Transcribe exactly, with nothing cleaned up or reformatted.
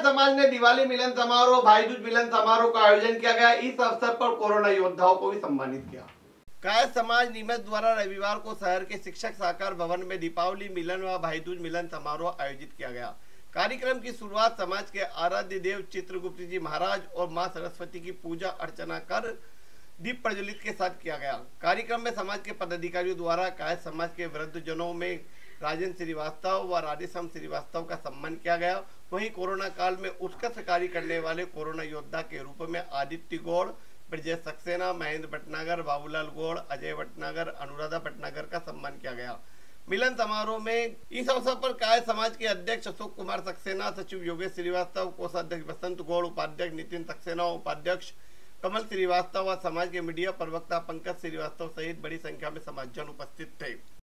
काय समाज ने दिवाली मिलन समारोह, भाई दूज मिलन समारोह का आयोजन किया गया। इस अवसर पर कोरोना योद्धाओं को भी सम्मानित किया। काय समाज निमत द्वारा रविवार को शहर के शिक्षक सहकार भवन में दीपावली मिलन व भाई दूज मिलन समारोह आयोजित किया गया। कार्यक्रम की शुरुआत समाज के आराध्य देव चित्रगुप्त जी महाराज और माँ सरस्वती की पूजा अर्चना कर दीप प्रज्वलित के साथ किया गया। कार्यक्रम में समाज के पदाधिकारियों द्वारा काय समाज के वृद्धजनों में राजेन्द्र श्रीवास्तव व राजेश श्रीवास्तव का सम्मान किया गया। वहीं कोरोना काल में उत्कृष्ट कार्य करने वाले कोरोना योद्धा के रूप में आदित्य गौड़, सक्सेना, महेंद्र पटनागर, बाबूलाल गोड़, अजय भटनागर, अनुराधा पटनागर का सम्मान किया गया। मिलन समारोह में इस अवसर पर काय समाज के अध्यक्ष अशोक कुमार सक्सेना, सचिव योगेश श्रीवास्तव, कोषाध्यक्ष बसंत गौड़, उपाध्यक्ष नितिन सक्सेना, उपाध्यक्ष कमल श्रीवास्तव व समाज के मीडिया प्रवक्ता पंकज श्रीवास्तव सहित बड़ी संख्या में समाजजन उपस्थित थे।